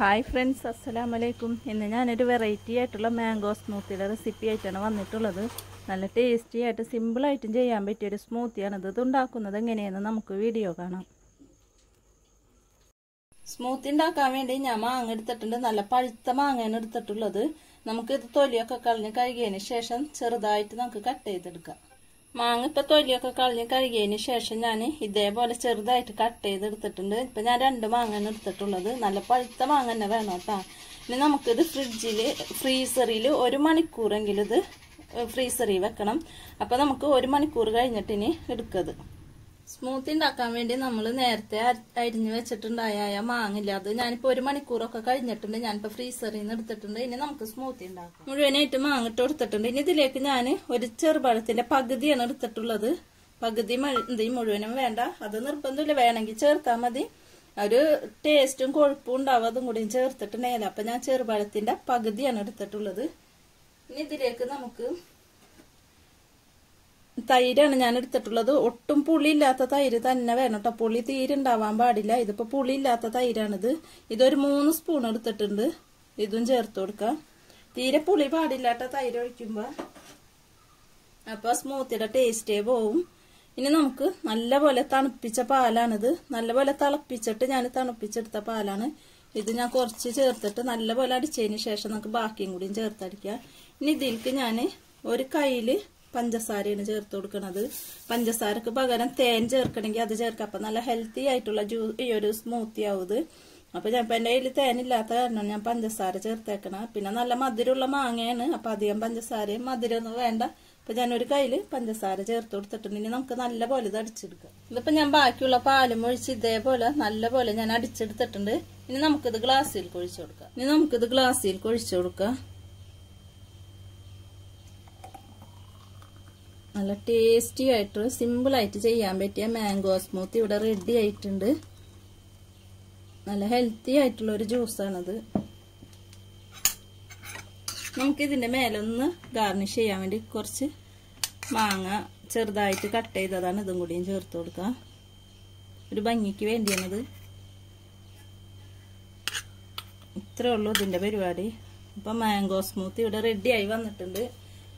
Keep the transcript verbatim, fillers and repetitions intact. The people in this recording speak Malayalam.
ഹായ് ഫ്രണ്ട്സ്, അസ്സലാമു അലൈക്കും. ഇന്ന് ഞാനൊരു വെറൈറ്റി ആയിട്ടുള്ള മാംഗോ സ്മൂത്തിയുടെ റെസിപ്പി ആയിട്ടാണ് വന്നിട്ടുള്ളത്. നല്ല ടേസ്റ്റി ആയിട്ട് സിമ്പിളായിട്ടും ചെയ്യാൻ പറ്റിയൊരു സ്മൂത്തിയാണിത്. ഇത് ഉണ്ടാക്കുന്നത് എങ്ങനെയെന്ന് നമുക്ക് വീഡിയോ കാണാം. സ്മൂത്തി ഉണ്ടാക്കാൻ വേണ്ടി ഞാൻ മാങ്ങ എടുത്തിട്ടുണ്ട്. നല്ല പഴുത്ത മാങ്ങയാണ് എടുത്തിട്ടുള്ളത്. നമുക്കിത് തൊലിയൊക്കെ കളഞ്ഞ് കഴുകിയതിന് ശേഷം ചെറുതായിട്ട് നമുക്ക് കട്ട് ചെയ്തെടുക്കാം. മാങ്ങ ഇപ്പം തൊലിയൊക്കെ കളഞ്ഞ് കഴുകിയതിന് ശേഷം ഞാൻ ഇതേപോലെ ചെറുതായിട്ട് കട്ട് ചെയ്തെടുത്തിട്ടുണ്ട്. ഇപ്പം ഞാൻ രണ്ട് മാങ്ങയാണ് എടുത്തിട്ടുള്ളത്. നല്ല പഴുത്ത മാങ്ങ തന്നെ വേണം കേട്ടോ. ഇനി നമുക്കിത് ഫ്രിഡ്ജിൽ ഫ്രീസറിൽ ഒരു മണിക്കൂറെങ്കിലും ഇത് ഫ്രീസറിൽ വെക്കണം. അപ്പം നമുക്ക് ഒരു മണിക്കൂർ കഴിഞ്ഞിട്ട് ഇനി എടുക്കത്. സ്മൂത്തി ഉണ്ടാക്കാൻ വേണ്ടി നമ്മൾ നേരത്തെ അരിഞ്ഞ് വെച്ചിട്ടുണ്ടായ മാങ്ങില്ല, അത് ഞാനിപ്പോൾ ഒരു മണിക്കൂറൊക്കെ കഴിഞ്ഞിട്ടുണ്ട്. ഞാനിപ്പോൾ ഫ്രീസറിൽ നിന്ന് എടുത്തിട്ടുണ്ട്. ഇനി നമുക്ക് സ്മൂത്തി ഉണ്ടാക്കാം. മുഴുവനായിട്ട് മാങ്ങ ഇട്ട് കൊടുത്തിട്ടുണ്ട്. ഇനി ഇതിലേക്ക് ഞാൻ ഒരു ചെറുപഴത്തിന്റെ പകുതിയാണ് എടുത്തിട്ടുള്ളത്. പകുതി മുഴുവനും വേണ്ട, അത് നിർബന്ധമില്ല. വേണമെങ്കിൽ ചേർത്താൽ മതി. ഒരു ടേസ്റ്റും കൊഴുപ്പും ഉണ്ടാവും അതും കൂടി ചേർത്തിട്ടുണ്ടെങ്കിൽ. അപ്പം ഞാൻ ചെറുപഴത്തിന്റെ പകുതിയാണ് എടുത്തിട്ടുള്ളത്. ഇനി ഇതിലേക്ക് നമുക്ക് തൈരാണ് ഞാൻ എടുത്തിട്ടുള്ളത്. ഒട്ടും പുളി ഇല്ലാത്ത തൈര് തന്നെ വേണം കേട്ടോ. പുളി തീരെ ഉണ്ടാവാൻ പാടില്ല. ഇതിപ്പോ പുളി ഇല്ലാത്ത തൈരാണിത്. ഇതൊരു മൂന്ന് സ്പൂൺ എടുത്തിട്ടുണ്ട്. ഇതും ചേർത്ത് കൊടുക്കാം. തീരെ പുളി പാടില്ല കേട്ടോ തൈര് ഒഴിക്കുമ്പോ. അപ്പൊ സ്മൂത്തിയുടെ ടേസ്റ്റേ പോവും. ഇനി നമുക്ക് നല്ലപോലെ തണുപ്പിച്ച പാലാണിത്. നല്ലപോലെ തിളപ്പിച്ചിട്ട് ഞാൻ തണുപ്പിച്ചെടുത്ത പാലാണ് ഇത്. ഞാൻ കുറച്ച് ചേർത്തിട്ട് നല്ലപോലെ അടിച്ചതിന് ശേഷം നമുക്ക് ബാക്കിയും കൂടിയും ചേർത്തടിക്കാം. ഇനി ഇതിലേക്ക് ഞാൻ ഒരു കയ്യില് പഞ്ചസാരയാണ് ചേർത്ത് കൊടുക്കണത്. പഞ്ചസാരക്ക് പകരം തേൻ ചേർക്കണമെങ്കിൽ അത് ചേർക്കാം. അപ്പം നല്ല ഹെൽത്തി ആയിട്ടുള്ള ജ്യൂസ് ഈ ഒരു സ്മൂത്തി ആവുത്. അപ്പം ഞാൻ ഇപ്പം എൻ്റെ കയ്യിൽ തേനില്ലാത്ത കാരണം ഞാൻ പഞ്ചസാര ചേർത്തേക്കണം. പിന്നെ നല്ല മധുരമുള്ള മാങ്ങയാണ്, അപ്പം അധികം പഞ്ചസാരയും മധുരമൊന്നും വേണ്ട. അപ്പം ഞാനൊരു കയ്യിൽ പഞ്ചസാര ചേർത്ത് കൊടുത്തിട്ടുണ്ട്. ഇനി നമുക്ക് നല്ലപോലെ ഇത് അടിച്ചെടുക്കാം. ഇതിപ്പോൾ ഞാൻ ബാക്കിയുള്ള പാലും ഒഴിച്ച് ഇതേപോലെ നല്ലപോലെ ഞാൻ അടിച്ചെടുത്തിട്ടുണ്ട്. ഇനി നമുക്കിത് ഗ്ലാസ്സിൽ ഒഴിച്ചു കൊടുക്കാം. ഇനി നമുക്കിത് ഗ്ലാസ്സിൽ ഒഴിച്ചു കൊടുക്കാം. നല്ല ടേസ്റ്റി ആയിട്ട് സിമ്പിളായിട്ട് ചെയ്യാൻ പറ്റിയ മാംഗോ സ്മൂത്തി ഇവിടെ റെഡി ആയിട്ടുണ്ട്. നല്ല ഹെൽത്തി ആയിട്ടുള്ള ഒരു ജ്യൂസാണത്. നമുക്കിതിൻ്റെ മേലൊന്ന് ഗാർണിഷ് ചെയ്യാൻ വേണ്ടി കുറച്ച് മാങ്ങ ചെറുതായിട്ട് കട്ട് ചെയ്തതാണ്. ഇതും കൂടിയും ചേർത്ത് കൊടുക്കാം. ഒരു ഭംഗിക്ക് വേണ്ടിയാണത്. ഇത്രേ ഉള്ളൂ ഇതിൻ്റെ പരിപാടി. അപ്പം മാംഗോ സ്മൂത്തി ഇവിടെ റെഡിയായി വന്നിട്ടുണ്ട്.